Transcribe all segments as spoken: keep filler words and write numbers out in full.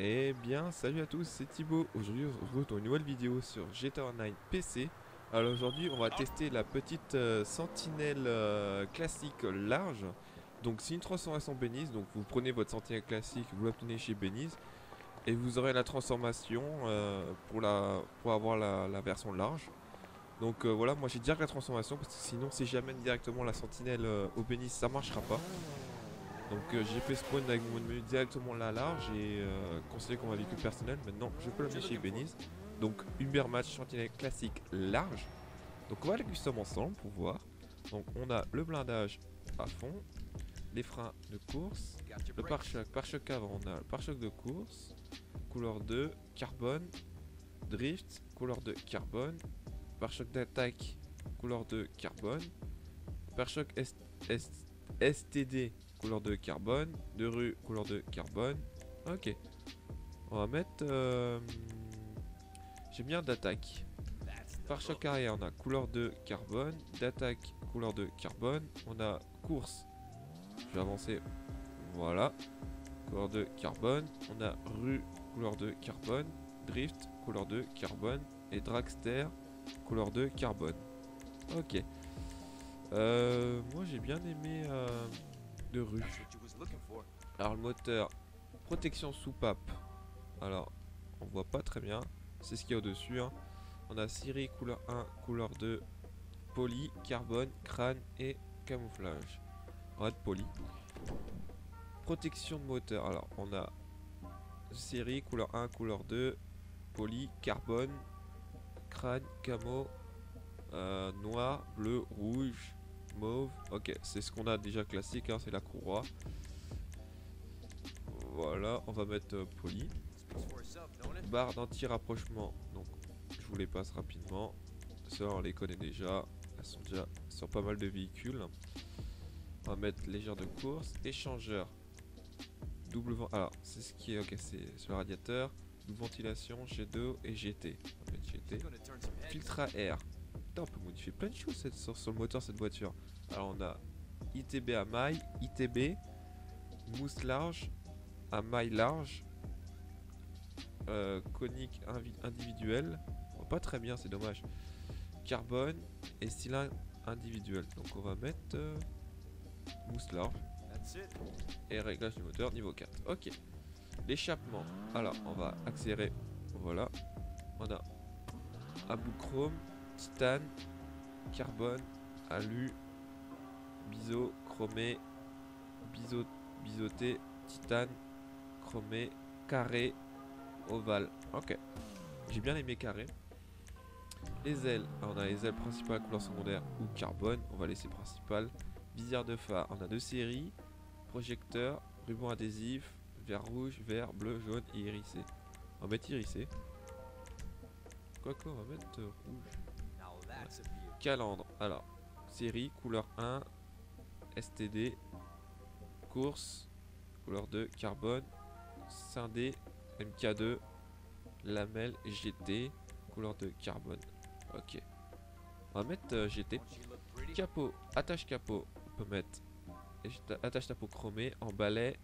Eh bien, salut à tous, c'est Thibaut. Aujourd'hui, on se retrouve pour une nouvelle vidéo sur G T A Online P C. Alors aujourd'hui, on va tester la petite euh, sentinelle euh, classique large. Donc c'est une trois cents à cent Beniz, donc vous prenez votre sentinelle classique, vous l'obtenez chez Beniz. Et vous aurez la transformation euh, pour, la, pour avoir la, la version large. Donc euh, voilà, moi j'ai direct la transformation parce que sinon si j'amène directement la sentinelle euh, au Beniz, ça marchera pas. Donc euh, j'ai fait spawn avec mon menu directement la large et euh, conseillé qu'on va véhicule personnel. Maintenant je peux l'amener chez Beniz. Donc UBERMACHT sentinelle classique large. Donc on va la custom ensemble pour voir. Donc on a le blindage à fond, les freins de course, le pare-choc, pare-choc avant on a le pare-choc de course, couleur deux, carbone, drift, couleur deux, carbone, pare-choc d'attaque, couleur deux, carbone, pare-choc S T D, couleur deux, carbone, de rue, couleur deux, carbone. Ok, on va mettre, euh, j'aime bien d'attaque, pare-choc arrière, on a couleur deux, carbone, d'attaque, couleur deux, carbone, on a course. Je vais avancer, voilà, couleur deux carbone, on a rue couleur deux carbone, drift couleur deux carbone et dragster couleur deux carbone. Ok, euh, moi j'ai bien aimé euh, de rue. Alors le moteur, protection soupape, alors on voit pas très bien, c'est ce qu'il y a au dessus hein. On a scierie couleur un, couleur deux, poly, carbone, crâne et camouflage. Red poly. Protection de moteur. Alors on a série couleur un, couleur deux, poly, carbone, crâne, camo, euh, noir, bleu, rouge, mauve. Ok, c'est ce qu'on a déjà classique, hein, c'est la courroie. Voilà, on va mettre euh, poly. Barre d'anti-rapprochement. Donc je vous les passe rapidement. Ça on les connaît déjà. Elles sont déjà sur pas mal de véhicules. On va mettre légère de course, échangeur, double vent. Alors c'est ce qui est ok, c'est sur le radiateur, double ventilation, G deux et G T. On va mettre G T. Filtre à air. Putain, on peut modifier plein de choses cette, sur, sur le moteur cette voiture. Alors on a I T B à maille, I T B, mousse large, à maille large, euh, conique individuelle. Oh, pas très bien, c'est dommage. Carbone et cylindre individuel. Donc on va mettre. Euh, mousse large et réglage du moteur niveau quatre. Ok, l'échappement, alors on va accélérer, voilà, on a alu chrome, titane, carbone, alu, biseau, chromé, biseau, biseauté, titane, chromé, carré, ovale. Ok, j'ai bien aimé carré. Les ailes, alors on a les ailes principales couleur secondaire ou carbone, on va laisser principale. Visière de phare, on a deux séries, projecteur, ruban adhésif, vert rouge, vert, bleu, jaune et irisé. On va mettre irisé. Quoi qu'on va mettre euh, rouge. Voilà. Calandre, alors, série, couleur un, S T D, course, couleur deux, carbone, scindé, M K deux, lamelle, G T, couleur deux, carbone. Ok. On va mettre euh, G T. Capot, attache capot. On peut mettre attache ta peau chromée en balai,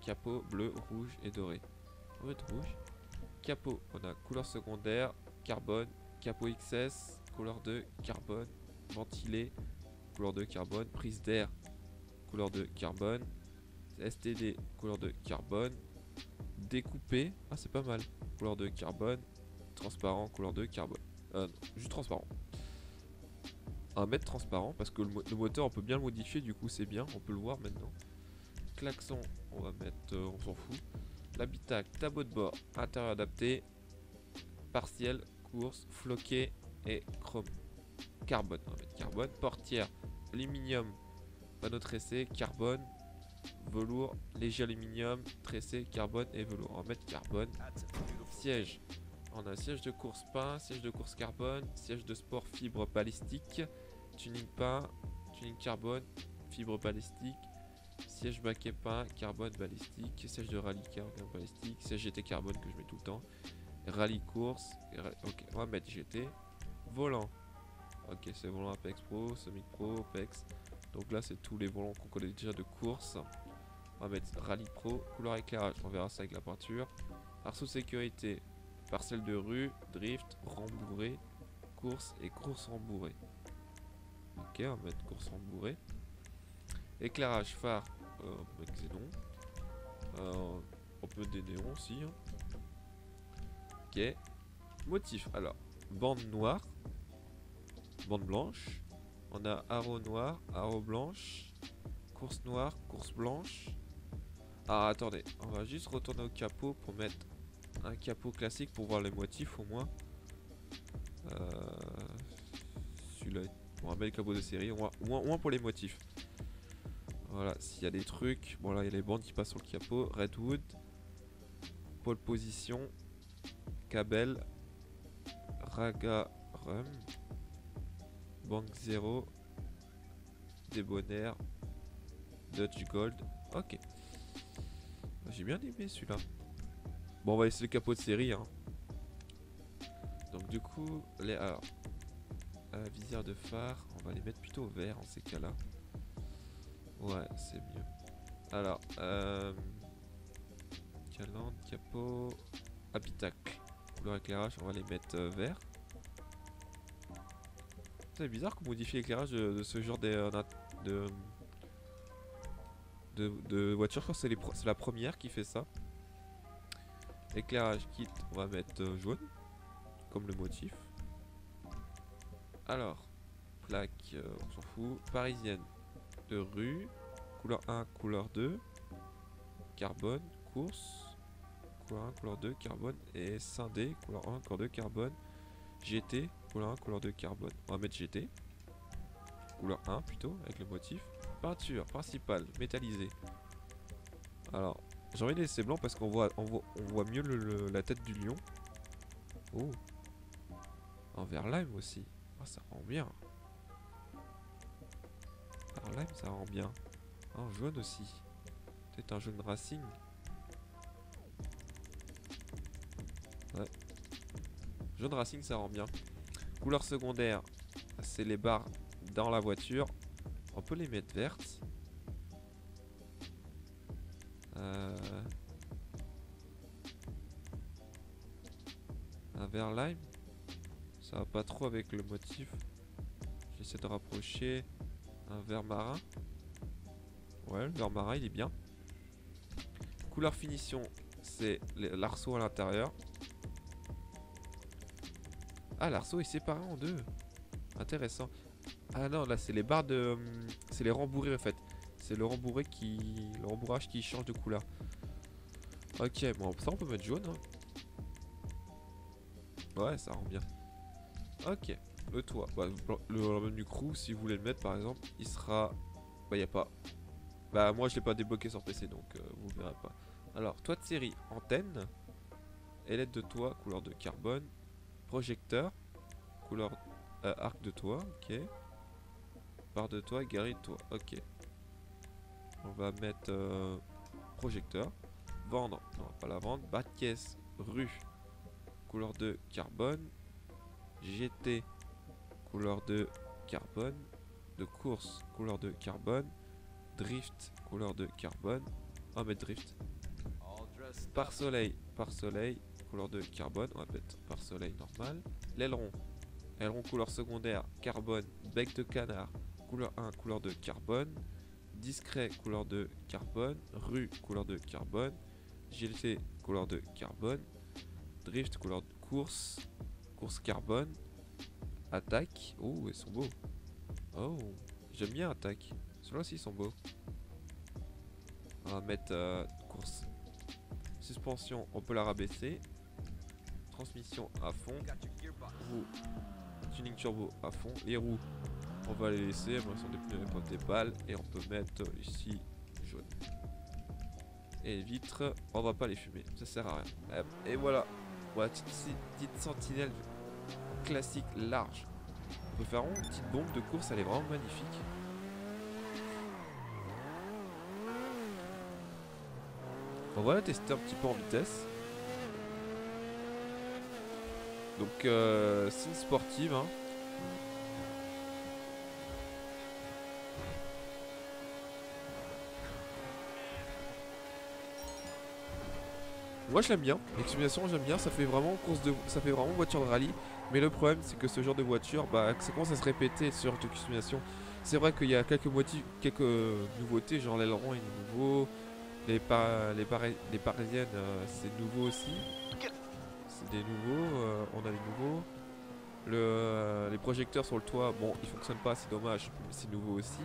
capot bleu, rouge et doré. On va mettre rouge. Capot, on a couleur secondaire, carbone, capot X S, couleur deux, carbone, ventilé, couleur deux, carbone, prise d'air, couleur deux, carbone, S T D, couleur deux, carbone, découpé, ah c'est pas mal, couleur deux, carbone, transparent, couleur deux, carbone, euh, juste transparent. On va mettre transparent parce que le, mo le moteur on peut bien le modifier, du coup c'est bien, on peut le voir maintenant. Klaxon, on va mettre, euh, on s'en fout. L'habitacle, tableau de bord, intérieur adapté, partiel, course, floqué et chrome. Carbone, on va mettre carbone. Portière, aluminium, panneau tressé, carbone, velours, léger aluminium, tressé, carbone et velours. On va mettre carbone. Siège. On a siège de course pain, siège de course carbone, siège de sport fibre balistique, tuning pain, tuning carbone, fibre balistique, siège baquet pain, carbone balistique, siège de rallye carbone balistique, siège G T carbone que je mets tout le temps, rallye course, rallye... ok on va mettre G T, volant, ok c'est volant Apex Pro, Summit Pro, Apex, donc là c'est tous les volants qu'on connaît déjà de course, on va mettre rallye pro, couleur éclairage, on verra ça avec la peinture. Arceau de sécurité, parcelle de rue, drift, rembourré, course et course rembourrée. Ok, on va mettre course rembourrée. Éclairage, phare, euh, on peut xénon. Euh, on peut des néons aussi. Hein. Ok. Motif, alors, bande noire, bande blanche. On a arrow noir, arrow blanche, course noire, course blanche. Ah, attendez, on va juste retourner au capot pour mettre un capot classique pour voir les motifs au moins. Euh, Celui-là, on va mettre le capot de série, au moins, au moins pour les motifs. Voilà, s'il y a des trucs. Bon, là, il y a les bandes qui passent sur le capot. Redwood, pole position, Kabel, Ragarum, Banque zéro, Débonnaire, Dutch Gold. Ok. J'ai bien aimé celui-là. Bon, on va laisser le capot de série. Hein. Donc, du coup, les. Alors. Euh, visière de phare. On va les mettre plutôt vert en ces cas-là. Ouais, c'est mieux. Alors. Euh, Calandre, capot. Habitacle. Couleur éclairage, on va les mettre euh, vert. C'est bizarre qu'on modifie l'éclairage de, de ce genre de. de De, de voiture, je crois que c'est la première qui fait ça. Éclairage kit, on va mettre euh, jaune comme le motif. Alors plaque, euh, on s'en fout. Parisienne de rue, couleur un, couleur deux, carbone, course, couleur un, couleur deux, carbone et scindé, couleur un, couleur deux, carbone, G T, couleur un, couleur deux, carbone. On va mettre G T, couleur un plutôt avec le motif. Peinture principale métallisée. Alors, j'ai envie de laisser blanc parce qu'on voit, on voit, on voit mieux le, le, la tête du lion. Oh, un vert lime aussi. Ah, oh, ça rend bien. Un lime, ça rend bien. Un jaune aussi. Peut-être un jaune racing. Ouais. Jaune racing, ça rend bien. Couleur secondaire, c'est les barres dans la voiture. On peut les mettre vertes. Euh... Un vert lime. Ça va pas trop avec le motif. J'essaie de rapprocher un vert marin. Ouais, le vert marin il est bien. Couleur finition, c'est l'arceau à l'intérieur. Ah, l'arceau est séparé en deux. Intéressant. Ah non, là c'est les barres de... C'est les rembourrés en fait. C'est le rembourré qui... Le rembourrage qui change de couleur. Ok, bon ça on peut mettre jaune. Hein. Ouais, ça rend bien. Ok, le toit. Bah, le menu crew, si vous voulez le mettre par exemple, il sera... Bah y a pas... Bah moi je l'ai pas débloqué sur P C donc euh, vous verrez pas. Alors, toit de série, antenne. Ailette de toit, couleur de carbone. Projecteur, couleur euh, arc de toit, ok. Barre de toit, galerie de toit, ok. On va mettre euh, projecteur. Vendre, non, pas la vente. Bas de caisse, rue, couleur de carbone. G T, couleur de carbone. De course, couleur de carbone. Drift, couleur de carbone. On va mettre drift. Par soleil, par soleil, couleur de carbone. On va mettre par soleil normal. L'aileron, aileron couleur secondaire, carbone, bec de canard. Couleur un, couleur de carbone. Discret, couleur de carbone. Rue, couleur de carbone. G T, couleur de carbone. Drift, couleur de course. Course carbone. Attaque. Oh, ils sont beaux. Oh, j'aime bien attaque. Ceux-là aussi, ils sont beaux. On va mettre euh, course. Suspension, on peut la rabaisser. Transmission à fond. Roue. Tuning turbo à fond. Les roues. On va les laisser, elles sont des pneus comme des balles et on peut mettre ici jaune. Et les vitres, on va pas les fumer, ça sert à rien. Et voilà, voilà petite, petite sentinelle classique large. On peut faire une petite bombe de course, elle est vraiment magnifique. On va la tester un petit peu en vitesse. Donc euh, c'est une sportive. Hein. Moi je l'aime bien, l'exploitation j'aime bien, ça fait vraiment course de, ça fait vraiment voiture de rallye. Mais le problème c'est que ce genre de voiture, bah, ça commence à se répéter sur de customisation. C'est vrai qu'il y a quelques, motifs, quelques nouveautés, genre l'aileron est nouveau, les, par, les, par, les parisiennes euh, c'est nouveau aussi. C'est des nouveaux, euh, on a des nouveaux. Le, euh, les projecteurs sur le toit, bon ils fonctionnent pas, c'est dommage, mais c'est nouveau aussi.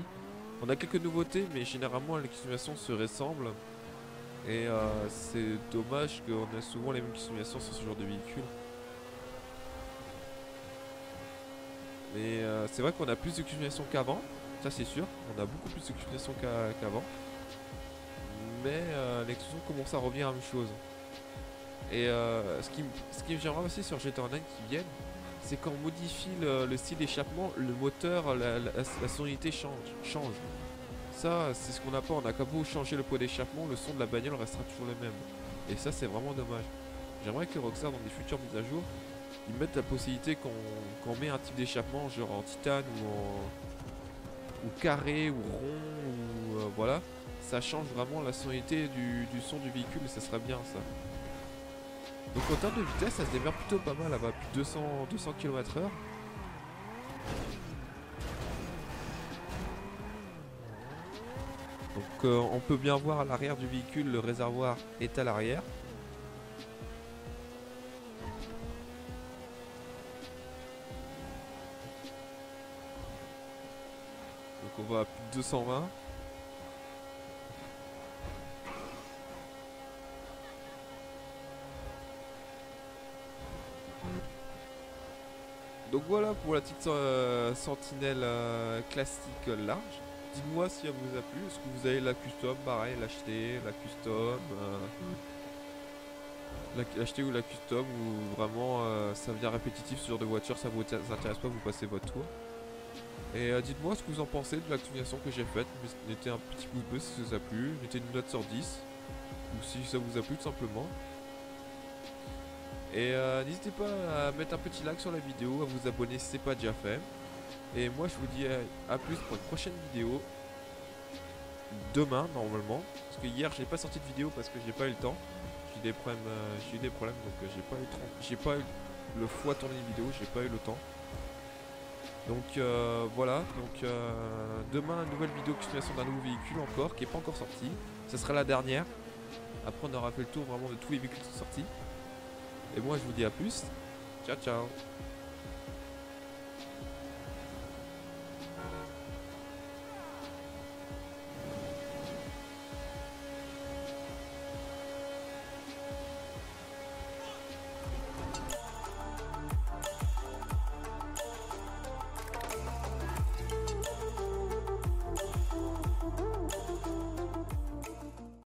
On a quelques nouveautés mais généralement les customisations se ressemblent. Et euh, c'est dommage qu'on ait souvent les mêmes customisations sur ce genre de véhicule. Mais euh, c'est vrai qu'on a plus de customisations qu'avant, ça c'est sûr, on a beaucoup plus de customisations qu'avant. Mais euh, les customisations commencent à revenir à la même chose. Et euh, ce qui, ce qui j'aimerais aussi sur G T A Online qui viennent, c'est qu'on modifie le, le style d'échappement, le moteur, la, la, la sonorité change. change. Ça, c'est ce qu'on n'a pas, on a qu'à vous changer le poids d'échappement, le son de la bagnole restera toujours le même. Et ça, c'est vraiment dommage. J'aimerais que Rockstar, dans des futures mises à jour, ils mettent la possibilité qu'on qu'on met un type d'échappement, genre en titane ou en ou carré ou rond, ou euh, voilà. Ça change vraiment la sonorité du, du son du véhicule, et ça serait bien ça. Donc en termes de vitesse, ça se démerde plutôt pas mal, là-bas, plus de deux cents kilomètres heure. Donc euh, on peut bien voir à l'arrière du véhicule, le réservoir est à l'arrière. Donc on va à plus de deux cent vingt. Donc voilà pour la petite euh, sentinelle euh, classique large. Dites-moi si elle vous a plu, est-ce que vous avez la custom, pareil, l'acheter, la custom, euh, l'acheter ou la custom, ou vraiment euh, ça devient répétitif ce genre de voiture, ça vous intéresse pas, vous passez votre tour. Et euh, dites-moi ce que vous en pensez de l'actualisation que j'ai faite, mettez un petit pouce bleu si ça vous a plu, mettez une note sur dix, ou si ça vous a plu tout simplement. Et euh, n'hésitez pas à mettre un petit like sur la vidéo, à vous abonner si ce n'est pas déjà fait. Et moi je vous dis à plus pour une prochaine vidéo, demain normalement, parce que hier j'ai pas sorti de vidéo parce que j'ai pas eu le temps, j'ai eu des problèmes, j'ai eu des problèmes donc j'ai pas eu j'ai pas eu le fois tourner une vidéo, j'ai pas eu le temps. Donc euh, voilà, donc euh, demain une nouvelle vidéo continuation d'un nouveau véhicule encore qui est pas encore sorti, ce sera la dernière. Après on aura fait le tour vraiment de tous les véhicules qui sont sortis. Et moi je vous dis à plus, ciao ciao.